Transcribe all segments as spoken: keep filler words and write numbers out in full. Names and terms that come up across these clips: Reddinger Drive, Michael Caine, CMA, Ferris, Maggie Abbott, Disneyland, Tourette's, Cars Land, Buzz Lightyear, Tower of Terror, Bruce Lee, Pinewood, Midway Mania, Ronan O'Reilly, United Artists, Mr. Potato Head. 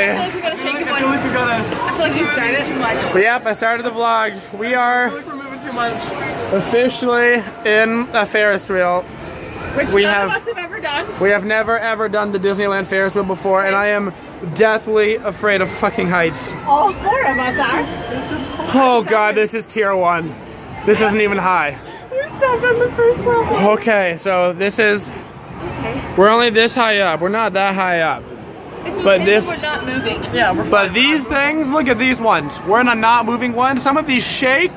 sorry. I feel like we gotta think of one. I feel like we gotta. I feel like you started too much. But yep, I started the vlog. We are like we're moving too much. Officially in a Ferris wheel. Which we none have, of us have ever done. We have never ever done the Disneyland Ferris wheel before, and I am deathly afraid of fucking heights. All four of us are. This is oh god, this is tier one. This isn't even high. We're stuck on the first level. Okay, so this is. Okay. We're only this high up. We're not that high up. It's but okay this, we're not moving. Yeah, we're but these things, look at these ones. We're in a not moving one. Some of these shake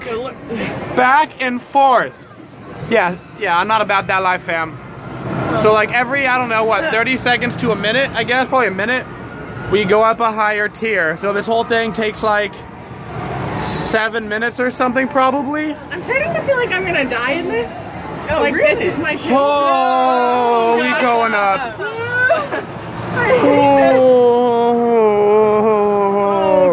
back and forth. Yeah, yeah, I'm not about that life, fam. So like every, I don't know what, thirty seconds to a minute, I guess, probably a minute, we go up a higher tier. So this whole thing takes like seven minutes or something probably. I'm starting to feel like I'm gonna die in this. Oh, like really? This is my chance. Oh, no. we going up. I hate oh,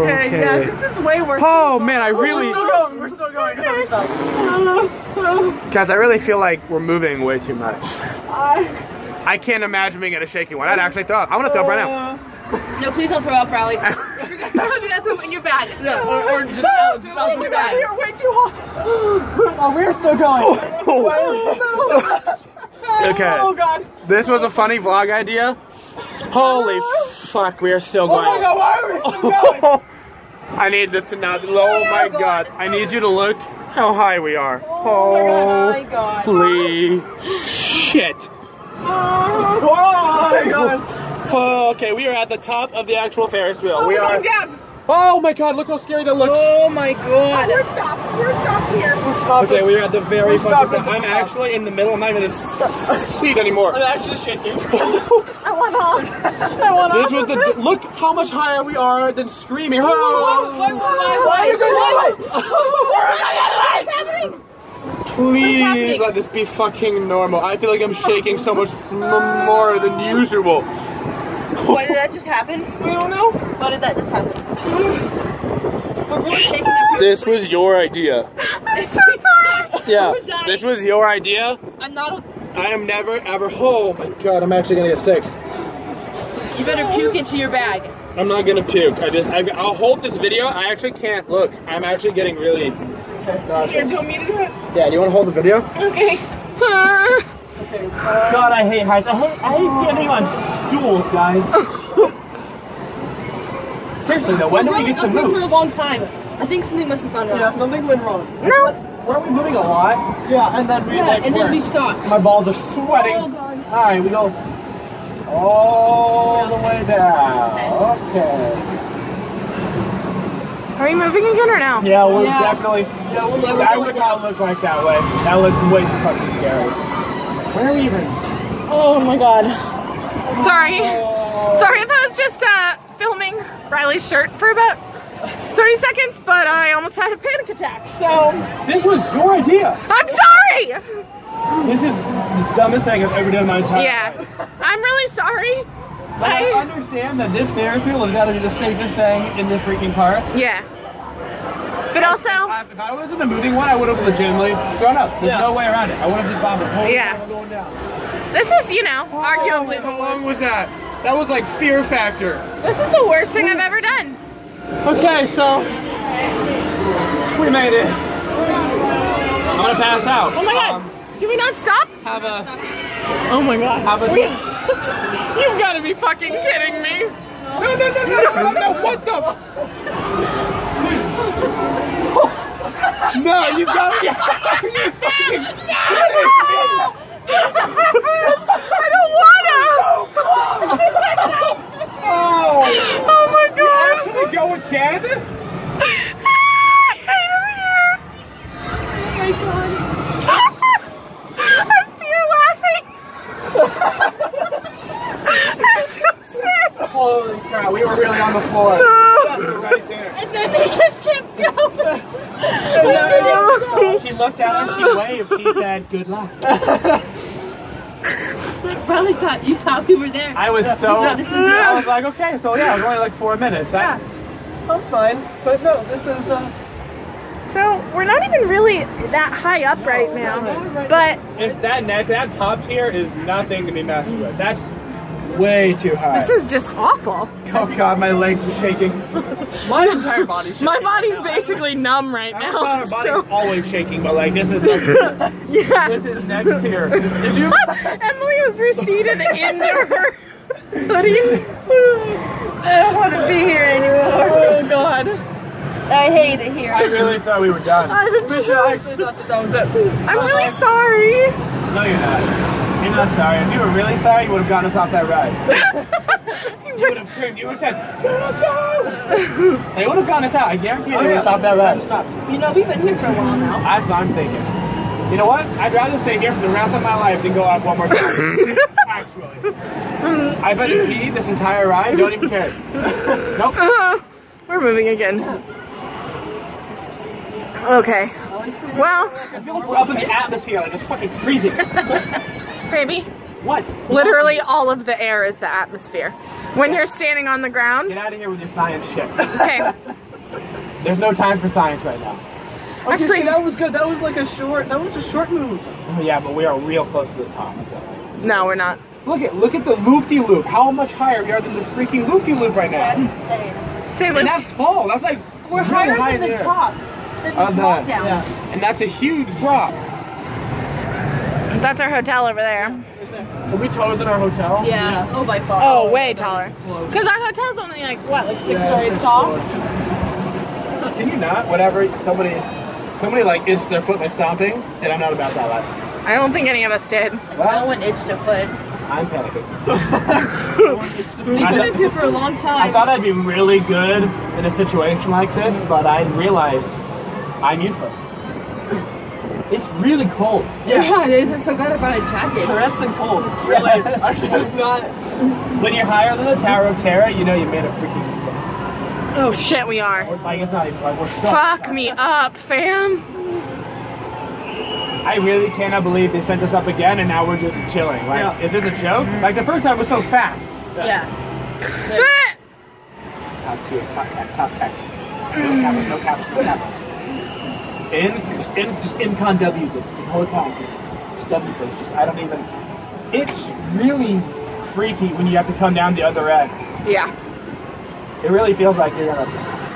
this. Okay, okay, yeah, this is way worse. Oh man, I really. Oh, we're still going. We're still going. Oh, oh. Guys, I really feel like we're moving way too much. Uh, I can't imagine being at a shaky one. I'd actually throw up. I want to throw up right now. No, please don't throw up, Riley. If you're gonna throw up, you gotta throw it in your bag. Yeah, or, or just out the your side. You're way too hot. Oh, we're still going. Oh, oh. Oh, no. Okay. Oh god. This was a funny vlog idea. Holy fuck, we are still going. Oh my god, why are we still going? Oh, I need this to not. Oh my god. I need you to look how high we are. Oh my god. Holy shit. Oh my god. Oh, okay, we are at the top of the actual Ferris wheel. Oh, we are. Down. Oh my god, look how scary that looks. Oh my god. Oh, we're stopped. We're stopped here. We're stopped. Okay, we are at the very fucking top. I'm actually in the middle. I'm not even in a seat anymore. I'm actually shaking. I want off. I want off. This was the. Look how much higher we are than screaming. Why are you going that way? What's happening? Please let this be fucking normal. I feel like I'm shaking so much more than usual. What did that just happen? We don't know. What did that just happen? We're really shaking the This was your idea. I'm so sorry. Yeah, this was your idea. I'm not a I am never ever. Oh my god, I'm actually gonna get sick. You better puke into your bag. I'm not gonna puke. I just, I, I'll hold this video. I actually can't look. I'm actually getting really nauseous. Here, do you want me to do it? Yeah, do you want to hold the video? Okay. God, I hate heights. I hate, I hate standing on stools, guys. Seriously though, when do we get to move? For a long time. I think something must have gone wrong. Yeah, something went wrong. No. Weren't we moving a lot? Yeah, and then we yeah, like, and then we stopped. My balls are sweating. Oh, God. All right, we go all okay. the way down. Okay. Are you moving again or no? Yeah, we're yeah. definitely. Yeah, we're yeah, we're I would down. not look like that way. That looks way too fucking scary. Where are we even? Oh my god. Sorry. Oh. Sorry if I was just uh, filming Riley's shirt for about thirty seconds, but I almost had a panic attack, so. This was your idea. I'm sorry! This is the dumbest thing I've ever done in my entire yeah. life. Yeah. I'm really sorry. But I, I understand that this Ferris wheel has got to be the safest thing in this freaking park. Yeah. But also, if, if I was in a moving one, I would have legitimately thrown up. There's yeah. no way around it. I would have just bombed the whole yeah. thing going down. This is, you know, oh, arguably. How long was that? That was like Fear Factor. This is the worst thing I've ever done. Okay, so we made it. I'm gonna pass out. Oh my god! Um, Can we not stop? Have a. Oh my god! Have a. You've got to be fucking kidding me! No, no, no, no, no, no! no. What the? No, you've got to be fucking no! I don't want to! So oh! Oh my god! You actually go again? I hate it here! Oh my god! I'm fear laughing! I'm so scared! Holy crap, we were really on the floor. No. Right there. And then they just kept going! She looked at us, she waved, she said, good luck. I probably thought you thought we were there. I was so, this was I was like, okay, so yeah, it was only like four minutes. Yeah. That was fine, but no, this is, uh... So, we're not even really that high up no, right now, right. but... It's that neck, that top tier is nothing to be messed with. That's way too high. This is just awful. Oh god, my legs are shaking. My entire body's shaking. My body's right basically numb right my now. My body's so. always shaking, but like this is next tier. Yeah. This is next tier. Did you? Emily was receded into her hoodie. I don't want to be here anymore. Oh god. I hate it here. I really thought we were done. I, Richard, I actually thought that that was it. I'm really uh, sorry. No, you're not. You're not sorry. If you were really sorry, you would have gotten us off that ride. you you would have screamed. You would have said, "Get us out!" They would have gotten us out. I guarantee you, they would have stopped that ride. Stop. You know, we've been here for a while now. That's what I'm thinking. You know what? I'd rather stay here for the rest of my life than go out one more time. Actually. I've had to pee this entire ride. Don't even care. Nope. Uh, we're moving again. Okay. Well, I feel like we're up in the atmosphere, like it's fucking freezing. Baby. What? Literally all of the air is the atmosphere. When you're standing on the ground. Get out of here with your science shit. Okay. There's no time for science right now. Okay, actually, see, that was good. That was like a short. That was a short move. Oh yeah, but we are real close to the top. So. No, we're not. Look at look at the loop-de-loop. How much higher we are than the freaking loop-de-loop right now? That's insane. Same. And that's tall. That's like we're higher high than the there. top. Uh, that, yeah. And that's a huge drop. That's our hotel over there. Are we taller than our hotel? Yeah. yeah. Oh, by far. Oh, way taller. Because our hotel's only like what, like six yeah, stories six tall. Floors. Can you not? Whatever. Somebody, somebody like itched their foot by stomping, and I'm not about that life. I don't think any of us did. What? No one itched a foot. I'm panicking. So We've been up here for a long time. I thought I'd be really good in a situation like this, but I realized. I'm useless. It's really cold. Yeah, yeah it is. I'm so glad I brought a jacket. Tourette's and cold. Really, I'm just not. When you're higher than the Tower of Terror, you know you made a freaking mistake. Oh shit, we are. We're, like, it's not even, like, we're stuck. Fuck me up, fam. I really cannot believe they sent us up again, and now we're just chilling. Like, yeah. Is this a joke? Like the first time was so fast. Yeah. yeah. Top tier, top cap, top cap. No cappers, no cappers, no cappers. In, just in, just in con W this, the whole time, just, just W this, just, I don't even, it's really freaky when you have to come down the other end. Yeah. It really feels like you're gonna,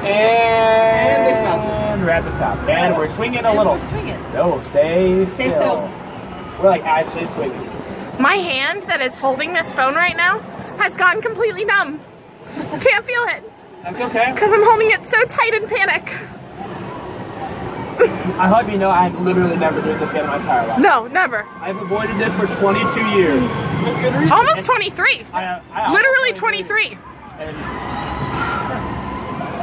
and, and they stop us. And we're at the top, and we're swinging a and little. We're swinging. No, stay still. Stay still. We're like actually swinging. My hand that is holding this phone right now has gone completely numb. Can't feel it. That's okay. Because I'm holding it so tight in panic. I hope you know I'm literally never doing this again in my entire life. No, never. I've avoided this for twenty-two years. With good reason. Almost twenty-three. I, I literally twenty-three. And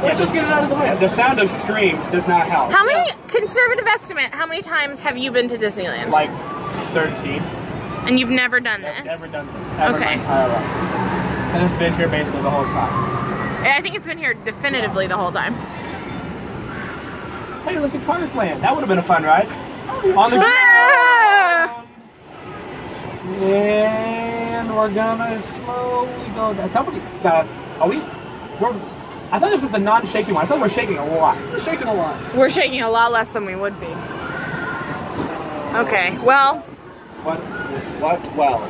let's yeah, just get it out of the way. The sound of screams does not help. How many, conservative estimate, how many times have you been to Disneyland? Like thirteen. And you've never done I've this? Never done this. Ever okay. My entire life. And it's been here basically the whole time. I think it's been here definitively yeah. the whole time. Hey, look at Cars Land. That would have been a fun ride. Oh, on the ah! ground. And we're gonna slowly go down. Somebody's got. Are we? We're. I thought this was the non-shaking one. I thought we we're shaking a lot. We're shaking a lot. We're shaking a lot less than we would be. Okay. Well. What? What? Well.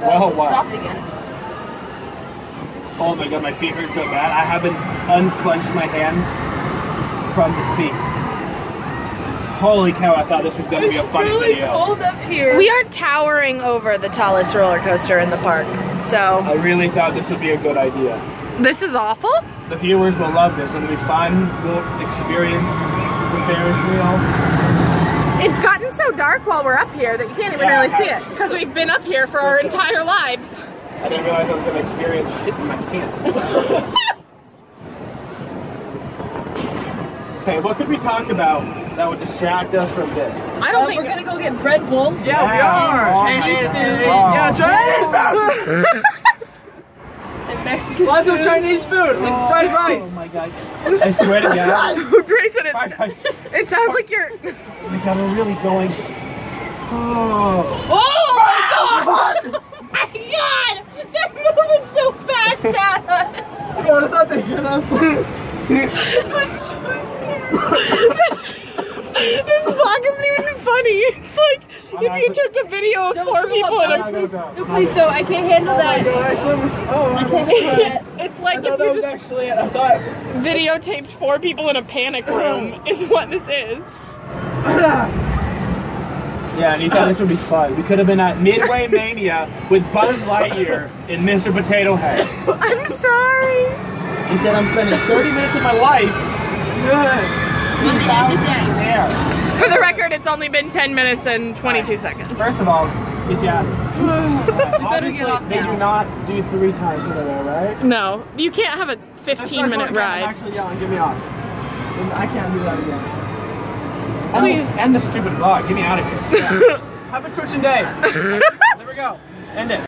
Well. What? Stopped again. Oh my god, my feet hurt so bad. I haven't unclenched my hands from the seat. Holy cow, I thought this was going to be a funny really video. It's really cold up here. We are towering over the tallest roller coaster in the park, so. I really thought this would be a good idea. This is awful. The viewers will love this. It'll be fun. We'll experience the Ferris wheel. It's gotten so dark while we're up here that you can't even yeah, really see it, because we've been up here for our entire lives. I didn't realize I was going to experience shit in my pants. Okay, what could we talk about that would distract us from this? I don't uh, think we're gonna go get bread bowls. Yeah, we are. Chinese food. Oh. Yeah, Chinese food. And Mexican. Lots food. of Chinese food oh. and fried rice. Oh my god! I swear to God. Grayson, it, it sounds like you're. Oh my god, we're really going. Oh. Oh my god! My god, they're moving so fast at us. God, I thought they hit us. I'm so scared. This vlog isn't even funny. It's like If you took a video of don't four people in a... Please, no, please don't. I can't handle oh that. God, actually, oh, I can't handle that. It's like I if you just actually, I thought... videotaped four people in a panic room is what this is. Yeah, and you thought this would be fun. We could have been at Midway Mania with Buzz Lightyear and Mister Potato Head. I'm sorry. And then I'm spending thirty minutes of my life. Good. For the record, it's only been ten minutes and twenty-two seconds. First of all, good job. uh, obviously, they now. do not do three times in a row, right? No. You can't have a fifteen minute ride. I'm actually yelling, get me off. I can't do that again. Please. End the stupid vlog. Get me out of here. Yeah. Have a twitching day. There we go. End it.